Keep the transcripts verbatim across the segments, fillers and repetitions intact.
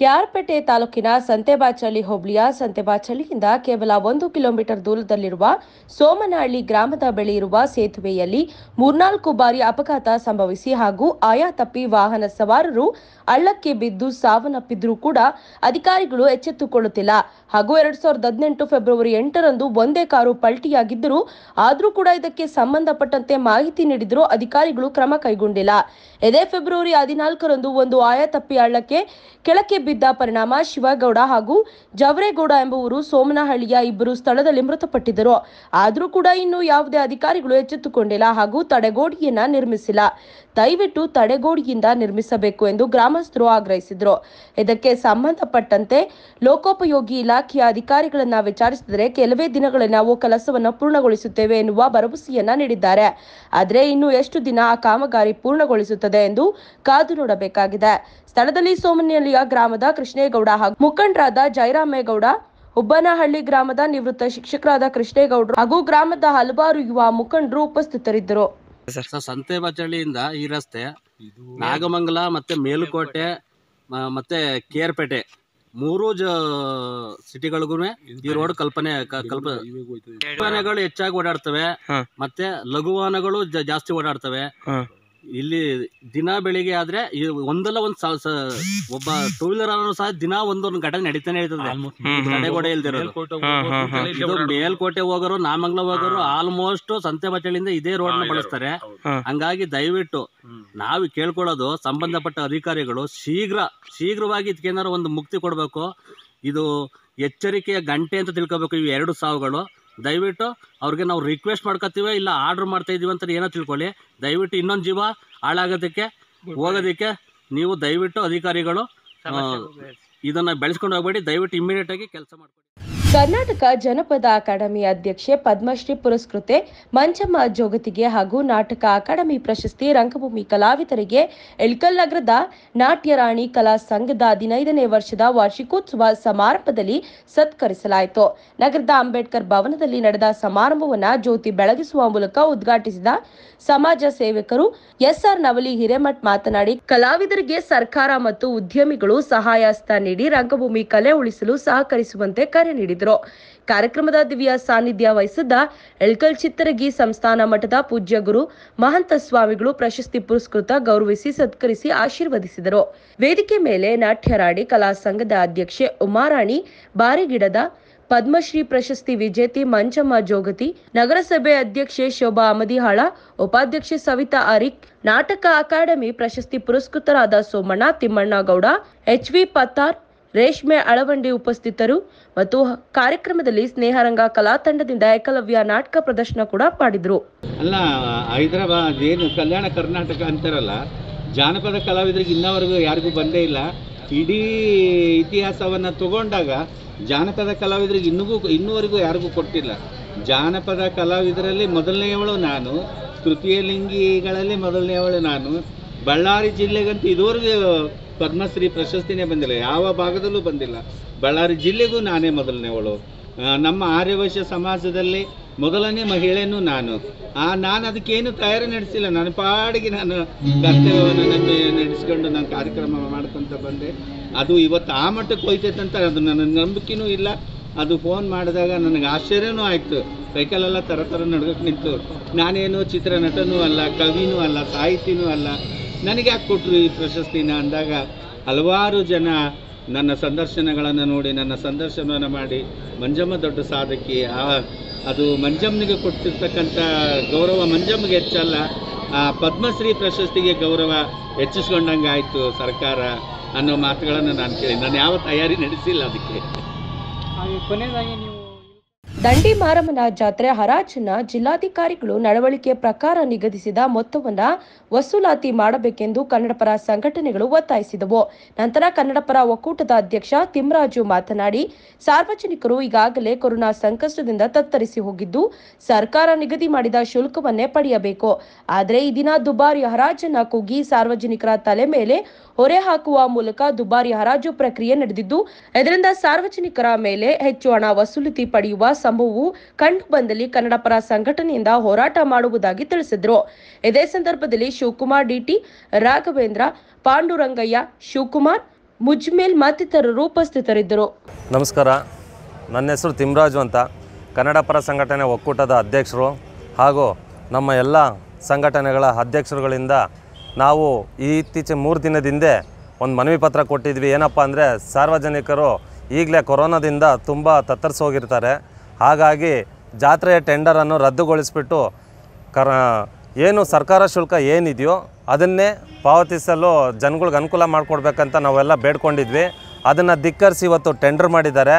ಕ್ಯಾರ್ಪೇಟೆ ತಾಲೂಕಿನ ಸಂತೆಬಾಚಳ್ಳಿ ಹೋಬಳಿಯ ಸಂತೆಬಾಚಳ್ಳಿಯಿಂದ ಕೇವಲ ಒಂದು ಕಿಲೋಮೀಟರ್ ದೂರದಲ್ಲಿರುವ ಸೋಮನಹಳ್ಳಿ ಗ್ರಾಮದ ಬಳಿ ಇರುವ ಸೇತುವೆಯಲ್ಲಿ ಮೂರ್ನಾಲ್ಕು ಬಾರಿ ಅಪಘಾತ ಸಂಭವಿಸಿ ಹಾಗೂ ಆಯಾ ತಪ್ಪಿ ವಾಹನ ಸವಾರರು ಹಳ್ಳಕ್ಕೆ ಬಿದ್ದು ಸಾವನ್ನಪ್ಪಿದ್ರೂ ಕೂಡ ಅಧಿಕಾರಿಗಳು ಎಚ್ಚೆತ್ತುಕೊಳ್ಳುತ್ತಿಲ್ಲ. ಹಾಗೂ ಎರಡ್ ಸಾವಿರದ ಹದಿನೆಂಟು ಫೆಬ್ರವರಿ ಎಂಟರಂದು ಒಂದೇ ಕಾರು ಪಲ್ಟಿಯಾಗಿದ್ದರೂ ಆದರೂ ಕೂಡ ಇದಕ್ಕೆ ಸಂಬಂಧಪಟ್ಟಂತೆ ಮಾಹಿತಿ ನೀಡಿದರೂ ಅಧಿಕಾರಿಗಳು ಕ್ರಮ ಕೈಗೊಂಡಿಲ್ಲ. ಇದೇ ಫೆಬ್ರವರಿ ಹದಿನಾಲ್ಕರಂದು ಒಂದು ಆಯಾ ತಪ್ಪಿ ಹಳ್ಳಕ್ಕೆ ಕೆಳಕ್ಕೆ ಬಿದ್ದ ಪರಿಣಾಮ ಶಿವಗೌಡ ಹಾಗೂ ಜವರೇಗೌಡ ಎಂಬುವರು ಸೋಮನಹಳ್ಳಿಯ ಇಬ್ಬರು ಸ್ಥಳದಲ್ಲಿ ಮೃತಪಟ್ಟಿದ್ದರು. ಆದರೂ ಕೂಡ ಇನ್ನು ಯಾವುದೇ ಅಧಿಕಾರಿಗಳು ಎಚ್ಚೆತ್ತುಕೊಂಡಿಲ್ಲ ಹಾಗೂ ತಡೆಗೋಡೆಯನ್ನ ನಿರ್ಮಿಸಿಲ್ಲ. ದಯವಿಟ್ಟು ತಡೆಗೋಡೆಯಿಂದ ನಿರ್ಮಿಸಬೇಕು ಎಂದು ಗ್ರಾಮಸ್ಥರು ಆಗ್ರಹಿಸಿದರು. ಇದಕ್ಕೆ ಸಂಬಂಧಪಟ್ಟಂತೆ ಲೋಕೋಪಯೋಗಿ ಇಲಾಖೆಯ ಅಧಿಕಾರಿಗಳನ್ನ ವಿಚಾರಿಸಿದರೆ ಕೆಲವೇ ದಿನಗಳಲ್ಲಿ ನಾವು ಕೆಲಸವನ್ನು ಪೂರ್ಣಗೊಳಿಸುತ್ತೇವೆ ಎನ್ನುವ ಭರವಸೆಯನ್ನ ನೀಡಿದ್ದಾರೆ. ಆದರೆ ಇನ್ನು ಎಷ್ಟು ದಿನ ಆ ಕಾಮಗಾರಿ ಪೂರ್ಣಗೊಳಿಸುತ್ತದೆ ಎಂದು ಕಾದು ನೋಡಬೇಕಾಗಿದೆ. ಸ್ಥಳದಲ್ಲಿ ಸೋಮನಹಳ್ಳಿಯ ಗ್ರಾಮದ ಕೃಷ್ಣೇಗೌಡ ಹಾಗೂ ಮುಖಂಡರಾದ ಜಯರಾಮೇಗೌಡ, ಹುಬ್ಬನಹಳ್ಳಿ ಗ್ರಾಮದ ನಿವೃತ್ತ ಶಿಕ್ಷಕರಾದ ಕೃಷ್ಣೇಗೌಡರು ಹಾಗೂ ಗ್ರಾಮದ ಹಲವಾರು ಯುವ ಮುಖಂಡರು ಉಪಸ್ಥಿತರಿದ್ದರು. ಸಂತೆಬಾಚಳ್ಳಿಯಿಂದ ಈ ರಸ್ತೆ ನಾಗಮಂಗಲ ಮತ್ತೆ ಮೇಲುಕೋಟೆ ಮತ್ತೆ ಕೇರ್ಪೇಟೆ ಮೂರು ಸಿಟಿಗಳಿಗೂ ಈ ರೋಡ್ ಕಲ್ಪನೆ ಕಲ್ಪನೆಗಳು ಹೆಚ್ಚಾಗಿ ಓಡಾಡ್ತವೆ, ಮತ್ತೆ ಲಘು ವಾಹನಗಳು ಜಾಸ್ತಿ ಓಡಾಡ್ತವೆ. ಇಲ್ಲಿ ದಿನ ಬೆಳಿಗ್ಗೆ ಆದ್ರೆ ಒಂದಲ್ಲ ಒಂದ್ ಒಬ್ಬ ಟೂ ವೀಲರ್ ಅನ್ನು ಸಹ ದಿನ ಒಂದೊಂದು ಘಟನೆ ನಡೀತಾನೆ ಇರ್ತದೆ. ತಡೆಗೋಡೆ ಇಲ್ದಿರೋದು ಮೇಲ್ಕೋಟೆ ಹೋಗೋರು, ನಾಮಂಗ್ಲ ಹೋಗೋರು ಆಲ್ಮೋಸ್ಟ್ ಸಂತೆಬಾಚಳ್ಳಿಯಿಂದ ಇದೇ ರೋಡ್ ನ ಬಳಸ್ತಾರೆ. ಹಂಗಾಗಿ ದಯವಿಟ್ಟು ನಾವು ಕೇಳ್ಕೊಳ್ಳೋದು ಸಂಬಂಧಪಟ್ಟ ಅಧಿಕಾರಿಗಳು ಶೀಘ್ರ ಶೀಘ್ರವಾಗಿ ಇದಕ್ಕೇನಾರು ಒಂದು ಮುಕ್ತಿ ಕೊಡಬೇಕು. ಇದು ಎಚ್ಚರಿಕೆಯ ಗಂಟೆ ಅಂತ ತಿಳ್ಕೋಬೇಕು. ಇವು ಎರಡು ಸಾವುಗಳು ದಯವಿಟ್ಟು ಅವ್ರಿಗೆ ನಾವು ರಿಕ್ವೆಸ್ಟ್ ಮಾಡ್ಕೊತೀವಿ, ಇಲ್ಲ ಆರ್ಡರ್ ಮಾಡ್ತಾ ಇದೀವಿ ಅಂತ ಏನೋ ತಿಳ್ಕೊಳ್ಳಿ. ದಯವಿಟ್ಟು ಇನ್ನೊಂದು ಜೀವ ಹಾಳಾಗೋದಕ್ಕೆ ಹೋಗೋದಕ್ಕೆ ನೀವು ದಯವಿಟ್ಟು ಅಧಿಕಾರಿಗಳು ಇದನ್ನ ಬೆಳೆಸ್ಕೊಂಡು ಹೋಗ್ಬೇಡಿ. ದಯವಿಟ್ಟು ಇಮಿಡಿಯೇಟ್ ಆಗಿ ಕೆಲಸ ಮಾಡ್ಕೊಳ್ಳಿ. ಕರ್ನಾಟಕ ಜನಪದ ಅಕಾಡೆಮಿ ಅಧ್ಯಕ್ಷೆ ಪದ್ಮಶ್ರೀ ಪುರಸ್ಕೃತೆ ಮಂಜಮ್ಮ ಜೋಗತಿಗೆ ಹಾಗೂ ನಾಟಕ ಅಕಾಡೆಮಿ ಪ್ರಶಸ್ತಿ ರಂಗಭೂಮಿ ಕಲಾವಿದರಿಗೆ ಇಲಕಲ್ಲ ನಗರದ ನಾಟ್ಯ ರಾಣಿ ಕಲಾ ಸಂಘದ ಹದಿನೈದನೇ ವರ್ಷದ ವಾರ್ಷಿಕೋತ್ಸವ ಸಮಾರಂಭದಲ್ಲಿ ಸತ್ಕರಿಸಲಾಯಿತು. ನಗರದ ಅಂಬೇಡ್ಕರ್ ಭವನದಲ್ಲಿ ನಡೆದ ಸಮಾರಂಭವನ್ನು ಜ್ಯೋತಿ ಬೆಳಗಿಸುವ ಮೂಲಕ ಉದ್ಘಾಟಿಸಿದ ಸಮಾಜ ಸೇವಕರು ಎಸ್ ಆರ್ ನವಲಿ ಹಿರೇಮಠ್ ಮಾತನಾಡಿ, ಕಲಾವಿದರಿಗೆ ಸರ್ಕಾರ ಮತ್ತು ಉದ್ಯಮಿಗಳು ಸಹಾಯಹಸ್ತ ನೀಡಿ ರಂಗಭೂಮಿ ಕಲೆ ಉಳಿಸಲು ಸಹಕರಿಸುವಂತೆ ಕರೆ ನೀಡಿದರು. ಕಾರ್ಯಕ್ರಮದ ದಿವ್ಯ ಸಾನ್ನಿಧ್ಯ ವಹಿಸಿದ್ದ ಇಲಕಲ್ ಚಿತ್ತರಗಿ ಸಂಸ್ಥಾನ ಮಠದ ಪೂಜ್ಯ ಗುರು ಮಹಂತ ಸ್ವಾಮಿಗಳು ಪ್ರಶಸ್ತಿ ಪುರಸ್ಕೃತ ಗೌರವಿಸಿ ಸತ್ಕರಿಸಿ ಆಶೀರ್ವದಿಸಿದರು. ವೇದಿಕೆ ಮೇಲೆ ನಾಟ್ಯರಾಣಿ ಕಲಾ ಸಂಘದ ಅಧ್ಯಕ್ಷೆ ಉಮಾರಾಣಿ ಬಾರಿಗಿಡದ, ಪದ್ಮಶ್ರೀ ಪ್ರಶಸ್ತಿ ವಿಜೇತೆ ಮಂಜಮ್ಮ ಜೋಗತಿ, ನಗರಸಭೆ ಅಧ್ಯಕ್ಷೆ ಶೋಭಾ ಅಮದಿಹಾಳ, ಉಪಾಧ್ಯಕ್ಷೆ ಸವಿತಾ ಅರಿಕ್, ನಾಟಕ ಅಕಾಡೆಮಿ ಪ್ರಶಸ್ತಿ ಪುರಸ್ಕೃತರಾದ ಸೋಮಣ್ಣ ತಿಮ್ಮಣ್ಣಗೌಡ, ಎಚ್ ವಿ ಪತಾರ್, ರೇಷ್ಮೆ ಅಳವಂಡಿ ಉಪಸ್ಥಿತರು ಮತ್ತು ಕಾರ್ಯಕ್ರಮದಲ್ಲಿ ಸ್ನೇಹರಂಗ ಕಲಾ ತಂಡದಿಂದ ಏಕಲವ್ಯ ನಾಟಕ ಪ್ರದರ್ಶನ ಕೂಡ ಮಾಡಿದ್ರು. ಅಲ್ಲ, ಹೈದರಾಬಾದ್ ಏನು ಕಲ್ಯಾಣ ಕರ್ನಾಟಕ ಅಂತಾರಲ್ಲ, ಜಾನಪದ ಕಲಾವಿದರಿಗೆ ಇನ್ನವರೆಗೂ ಯಾರಿಗೂ ಬಂದೇ ಇಲ್ಲ. ಇಡೀ ಇತಿಹಾಸವನ್ನು ತಗೊಂಡಾಗ ಜಾನಪದ ಕಲಾವಿದರಿಗೆ ಇನ್ನೂ ಇನ್ನೂವರೆಗೂ ಯಾರಿಗೂ ಕೊಟ್ಟಿಲ್ಲ. ಜಾನಪದ ಕಲಾವಿದರಲ್ಲಿ ಮೊದಲನೆಯವಳು ನಾನು, ತೃತೀಯಲಿಂಗಿಗಳಲ್ಲಿ ಮೊದಲನೆಯವಳು ನಾನು. ಬಳ್ಳಾರಿ ಜಿಲ್ಲೆಗಂತೂ ಇದುವರೆಗೂ ಪದ್ಮಶ್ರೀ ಪ್ರಶಸ್ತಿನೇ ಬಂದಿಲ್ಲ, ಯಾವ ಭಾಗದಲ್ಲೂ ಬಂದಿಲ್ಲ. ಬಳ್ಳಾರಿ ಜಿಲ್ಲೆಗೂ ನಾನೇ ಮೊದಲನೇವಳು. ನಮ್ಮ ಆರ್ಯವೈಶ್ಯ ಸಮಾಜದಲ್ಲಿ ಮೊದಲನೇ ಮಹಿಳೆಯೂ ನಾನು. ಆ ನಾನು ಅದಕ್ಕೇನು ತಯಾರಿ ನಡೆಸಿಲ್ಲ, ನನ್ನ ಪಾಡಿಗೆ ನಾನು ಕರ್ತವ್ಯವನ್ನು ನನ್ನ ನಡೆಸ್ಕೊಂಡು ನಾನು ಕಾರ್ಯಕ್ರಮ ಮಾಡ್ಕೊತ ಬಂದೆ. ಅದು ಇವತ್ತು ಆ ಮಟ್ಟಕ್ಕೆ ಹೋಯ್ತೈತೆ ಅಂತ ಅದು ನನ್ನ ನಂಬಿಕೆನೂ ಇಲ್ಲ. ಅದು ಫೋನ್ ಮಾಡಿದಾಗ ನನಗೆ ಆಶ್ಚರ್ಯನೂ ಆಯಿತು. ಸೈಕಲೆಲ್ಲ ಥರ ಥರ ನಡ್ಗಕ್ಕೆ ನಿಂತು. ನಾನೇನು ಚಿತ್ರನಟನೂ ಅಲ್ಲ, ಕವಿನೂ ಅಲ್ಲ, ಸಾಹಿತಿನೂ ಅಲ್ಲ, ನನಗೆ ಯಾಕೆ ಕೊಟ್ಟರು ಈ ಪ್ರಶಸ್ತಿನ ಅಂದಾಗ ಹಲವಾರು ಜನ ನನ್ನ ಸಂದರ್ಶನಗಳನ್ನು ನೋಡಿ ನನ್ನ ಸಂದರ್ಶನವನ್ನು ಮಾಡಿ ಮಂಜಮ್ಮ ದೊಡ್ಡ ಸಾಧಕಿ, ಆ ಅದು ಮಂಜಮ್ಮನಿಗೆ ಕೊಟ್ಟಿರ್ತಕ್ಕಂಥ ಗೌರವ ಮಂಜಮ್ಮಗೆ ಹೆಚ್ಚಲ್ಲ, ಆ ಪದ್ಮಶ್ರೀ ಪ್ರಶಸ್ತಿಗೆ ಗೌರವ ಹೆಚ್ಚಿಸ್ಕೊಂಡಂಗೆ ಆಯಿತು ಸರ್ಕಾರ ಅನ್ನೋ ಮಾತುಗಳನ್ನು ನಾನು ಕೇಳಿ. ನಾನು ಯಾವ ತಯಾರಿ ನಡೆಸಿಲ್ಲ ಅದಕ್ಕೆ. ಕೊನೆಯದಾಗಿ ನೀವು ದಂಡಿ ಮಾರಮ್ಮನ ಜಾತ್ರೆ ಹರಾಜನ್ನ ಜಿಲ್ಲಾಧಿಕಾರಿಗಳು ನಡವಳಿಕೆ ಪ್ರಕಾರ ನಿಗದಿಸಿದ ಮೊತ್ತವನ್ನು ವಸೂಲಾತಿ ಮಾಡಬೇಕೆಂದು ಕನ್ನಡಪರ ಸಂಘಟನೆಗಳು ಒತ್ತಾಯಿಸಿದವು. ನಂತರ ಕನ್ನಡಪರ ಒಕ್ಕೂಟದ ಅಧ್ಯಕ್ಷ ತಿಮ್ಮರಾಜು ಮಾತನಾಡಿ, ಸಾರ್ವಜನಿಕರು ಈಗಾಗಲೇ ಕೊರೋನಾ ಸಂಕಷ್ಟದಿಂದ ತತ್ತರಿಸಿ ಹೋಗಿದ್ದು ಸರ್ಕಾರ ನಿಗದಿ ಮಾಡಿದ ಶುಲ್ಕವನ್ನೇ ಪಡೆಯಬೇಕು. ಆದರೆ ಈ ದಿನ ದುಬಾರಿ ಹರಾಜನ್ನ ಕೂಗಿ ಸಾರ್ವಜನಿಕರ ತಲೆ ಮೇಲೆ ಹೊರೆ ಹಾಕುವ ಮೂಲಕ ದುಬಾರಿ ಹರಾಜು ಪ್ರಕ್ರಿಯೆ ನಡೆದಿದ್ದು ಇದರಿಂದ ಸಾರ್ವಜನಿಕರ ಮೇಲೆ ಹೆಚ್ಚು ಹಣ ವಸೂಲಿತಿ ಪಡೆಯುವ ಸಂಭವವು ಕಂಡು ಬಂದಲ್ಲಿ ಕನ್ನಡ ಪರ ಸಂಘಟನೆಯಿಂದ ಹೋರಾಟ ಮಾಡುವುದಾಗಿ ತಿಳಿಸಿದರು. ಇದೇ ಸಂದರ್ಭದಲ್ಲಿ ಶಿವಕುಮಾರ್ ಡಿಟಿ, ರಾಘವೇಂದ್ರ, ಪಾಂಡುರಂಗಯ್ಯ, ಶಿವಕುಮಾರ್, ಮುಜ್ಮೇಲ್ ಮತ್ತಿತರರು ಉಪಸ್ಥಿತರಿದ್ದರು. ನಮಸ್ಕಾರ, ನನ್ನ ಹೆಸರು ತಿಮರಾಜು ಅಂತ. ಕನ್ನಡ ಪರ ಸಂಘಟನೆ ಒಕ್ಕೂಟದ ಅಧ್ಯಕ್ಷರು ಹಾಗೂ ನಮ್ಮ ಎಲ್ಲ ಸಂಘಟನೆಗಳ ಅಧ್ಯಕ್ಷರುಗಳಿಂದ ನಾವು ಈ ಇತ್ತೀಚೆಗೆ ಮೂರು ದಿನದಿಂದ ಒಂದು ಮನವಿ ಪತ್ರ ಕೊಟ್ಟಿದ್ವಿ. ಏನಪ್ಪ ಅಂದರೆ, ಸಾರ್ವಜನಿಕರು ಈಗಲೇ ಕೊರೋನಾದಿಂದ ತುಂಬ ತತ್ತರಿಸಿ ಹೋಗಿರ್ತಾರೆ. ಹಾಗಾಗಿ ಜಾತ್ರೆಯ ಟೆಂಡರನ್ನು ರದ್ದುಗೊಳಿಸಿಬಿಟ್ಟು ಕರ ಏನು ಸರ್ಕಾರ ಶುಲ್ಕ ಏನಿದೆಯೋ ಅದನ್ನೇ ಪಾವತಿಸಲು ಜನಗಳಿಗೆ ಅನುಕೂಲ ಮಾಡಿಕೊಡ್ಬೇಕಂತ ನಾವೆಲ್ಲ ಬೇಡ್ಕೊಂಡಿದ್ವಿ. ಅದನ್ನು ಧಿಕ್ಕರಿಸಿ ಇವತ್ತು ಟೆಂಡರ್ ಮಾಡಿದ್ದಾರೆ.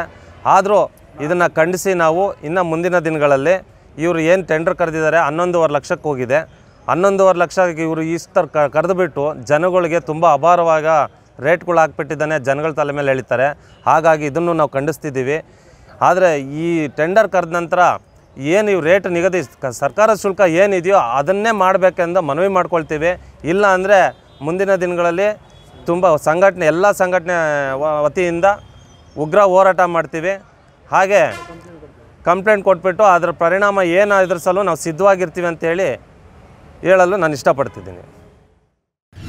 ಆದರೂ ಇದನ್ನು ಖಂಡಿಸಿ ನಾವು ಇನ್ನು ಮುಂದಿನ ದಿನಗಳಲ್ಲಿ ಇವರು ಏನು ಟೆಂಡರ್ ಕರೆದಿದ್ದಾರೆ, ಹನ್ನೊಂದೂವರೆ ಲಕ್ಷಕ್ಕೆ ಹೋಗಿದೆ. ಹನ್ನೊಂದೂವರೆ ಲಕ್ಷಕ್ಕೆ ಇವರು ಇಷ್ಟರ ಕರೆದುಬಿಟ್ಟು ಜನಗಳಿಗೆ ತುಂಬ ಅಪಾರವಾಗ ರೇಟ್ಗಳು ಹಾಕ್ಬಿಟ್ಟಿದ್ದಾನೆ, ಜನಗಳ ತಲೆ ಮೇಲೆ ಎಳಿತಾರೆ. ಹಾಗಾಗಿ ಇದನ್ನು ನಾವು ಖಂಡಿಸ್ತಿದ್ದೀವಿ. ಆದರೆ ಈ ಟೆಂಡರ್ ಕರೆದ ನಂತರ ಏನು ಇವು ರೇಟ್ ನಿಗದಿ ಸರ್ಕಾರ ಶುಲ್ಕ ಏನಿದೆಯೋ ಅದನ್ನೇ ಮಾಡಬೇಕೆಂದು ಮನವಿ ಮಾಡ್ಕೊಳ್ತೀವಿ. ಇಲ್ಲ ಅಂದರೆ ಮುಂದಿನ ದಿನಗಳಲ್ಲಿ ತುಂಬ ಸಂಘಟನೆ ಎಲ್ಲ ಸಂಘಟನೆ ವತಿಯಿಂದ ಉಗ್ರ ಹೋರಾಟ ಮಾಡ್ತೀವಿ. ಹಾಗೆ ಕಂಪ್ಲೇಂಟ್ ಕೊಟ್ಬಿಟ್ಟು ಅದರ ಪರಿಣಾಮ ಏನಾದರೂ ಸಲೂ ನಾವು ಸಿದ್ಧವಾಗಿರ್ತೀವಿ ಅಂತೇಳಿ ಹೇಳಲು ನಾನು ಇಷ್ಟಪಡ್ತಿದ್ದೀನಿ.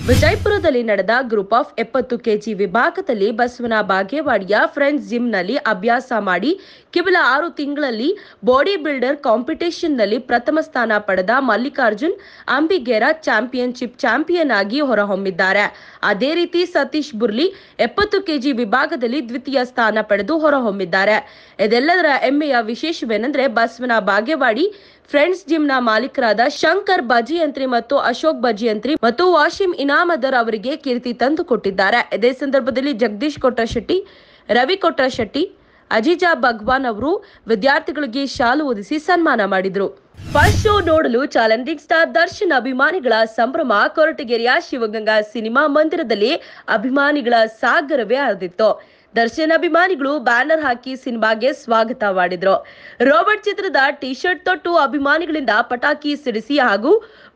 ವಿಜಯಪುರದಲ್ಲಿ ನಡೆದ ಗ್ರೂಪ್ ಆಫ್ ಎಪ್ಪತ್ತು ಕೆಜಿ ವಿಭಾಗದಲ್ಲಿ ಬಸವನ ಬಾಗೇವಾಡಿಯ ಫ್ರೆಂಡ್ಸ್ ಜಿಮ್ನಲ್ಲಿ ಅಭ್ಯಾಸ ಮಾಡಿ ಕೇವಲ ಆರು ತಿಂಗಳಲ್ಲಿ ಬಾಡಿ ಬಿಲ್ಡರ್ ಕಾಂಪಿಟೇಷನ್ನಲ್ಲಿ ಪ್ರಥಮ ಸ್ಥಾನ ಪಡೆದ ಮಲ್ಲಿಕಾರ್ಜುನ್ ಅಂಬಿಗೇರ ಚಾಂಪಿಯನ್ಶಿಪ್ ಚಾಂಪಿಯನ್ ಆಗಿ ಹೊರಹೊಮ್ಮಿದ್ದಾರೆ. ಅದೇ ರೀತಿ ಸತೀಶ್ ಬುರ್ಲಿ ಎಪ್ಪತ್ತು ಕೆಜಿ ವಿಭಾಗದಲ್ಲಿ ದ್ವಿತೀಯ ಸ್ಥಾನ ಪಡೆದು ಹೊರಹೊಮ್ಮಿದ್ದಾರೆ. ಇದೆಲ್ಲದರ ಹೆಮ್ಮೆಯ ವಿಶೇಷವೇನೆಂದರೆ, ಬಸವನ ಬಾಗೇವಾಡಿ ಫ್ರೆಂಡ್ಸ್ ಜಿಮ್ನ ಮಾಲೀಕರಾದ ಶಂಕರ್ ಬಜಿಯಂತ್ರಿ ಮತ್ತು ಅಶೋಕ್ ಬಜಿಯಂತ್ರಿ ಮತ್ತು ವಾಶಿಂ ಇನಾಮದರ್ ಅವರಿಗೆ ಕೀರ್ತಿ ತಂದುಕೊಟ್ಟಿದ್ದಾರೆ. ಇದೇ ಸಂದರ್ಭದಲ್ಲಿ ಜಗದೀಶ್ ಕೊಟ್ರಶೆಟ್ಟಿ, ರವಿ ಕೊಟ್ರಶೆಟ್ಟಿ, ಅಜಿಜಾ ಭಗವಾನ್ ಅವರು ವಿದ್ಯಾರ್ಥಿಗಳಿಗೆ ಶಾಲು ಓದಿಸಿ ಸನ್ಮಾನ ಮಾಡಿದರು. ಫಸ್ಟ್ ಶೋ ನೋಡಲು ಚಾಲೆಂಜಿಂಗ್ ಸ್ಟಾರ್ ದರ್ಶನ್ ಅಭಿಮಾನಿಗಳ ಸಂಭ್ರಮ. ಕೊರಟಗೆರೆಯ ಶಿವಗಂಗಾ ಸಿನಿಮಾ ಮಂದಿರದಲ್ಲಿ ಅಭಿಮಾನಿಗಳ ಸಾಗರವೇ ಹರಿದಿತ್ತು. ದರ್ಶನ್ ಅಭಿಮಾನಿಗಳು ಬ್ಯಾನರ್ ಹಾಕಿ ಸಿನಿಮಾಗೆ ಸ್ವಾಗತ ಮಾಡಿದ್ರು. ರಾಬರ್ಟ್ ಚಿತ್ರದ ಟಿ ಶರ್ಟ್ ತೊಟ್ಟು ಅಭಿಮಾನಿಗಳಿಂದ ಪಟಾಕಿ ಸಿಡಿಸಿ ಹಾಗೂ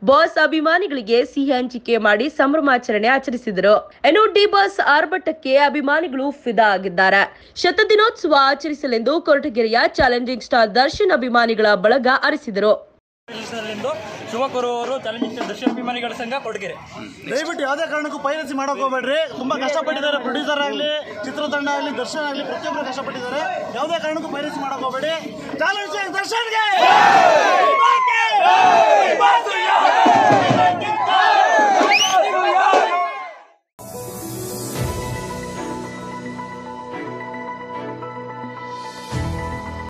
ಬಾಸ್ ಅಭಿಮಾನಿಗಳಿಗೆ ಸಿಹಿ ಹಂಚಿಕೆ ಮಾಡಿ ಸಂಭ್ರಮಾಚರಣೆ ಆಚರಿಸಿದರು. ಇನ್ನು ಡಿ ಬಾಸ್ ಆರ್ಭಟಕ್ಕೆ ಅಭಿಮಾನಿಗಳು ಫಿದಾ ಆಗಿದ್ದಾರೆ. ಶತದಿನೋತ್ಸವ ಆಚರಿಸಲೆಂದು ಕೊರಟಗೆರೆಯ ಚಾಲೆಂಜಿಂಗ್ ಸ್ಟಾರ್ ದರ್ಶನ್ ಅಭಿಮಾನಿಗಳ ಬಳಗ ಹರಿಸಿದರು. ಶಿವಕುರವರು ಚಾಲೆಂಜಿಂಗ್ ದರ್ಶನ್ ಅಭಿಮಾನಿಗಳ ಸಂಘ ಕೊರಟಗೆರೆ, ದಯವಿಟ್ಟು ಯಾವುದೇ ಕಾರಣಕ್ಕೂ ಪೈರಸಿ ಮಾಡೋಕೆ ಹೋಗಬೇಡ್ರಿ. ತುಂಬಾ ಕಷ್ಟಪಟ್ಟಿದ್ದಾರೆ. ಪ್ರೊಡ್ಯೂಸರ್ ಆಗಲಿ, ಚಿತ್ರತಂಡ ಆಗಲಿ, ದರ್ಶನ್ ಆಗಲಿ, ಪ್ರತಿಯೊಬ್ಬರು ಕಷ್ಟಪಟ್ಟಿದ್ದಾರೆ. ಯಾವುದೇ ಕಾರಣಕ್ಕೂ ಪೈರಸಿ ಮಾಡೋಕೆ ಹೋಗಬೇಡಿ. ಚಾಲೆಂಜಿಂಗ್ ದರ್ಶನ್ಗೆ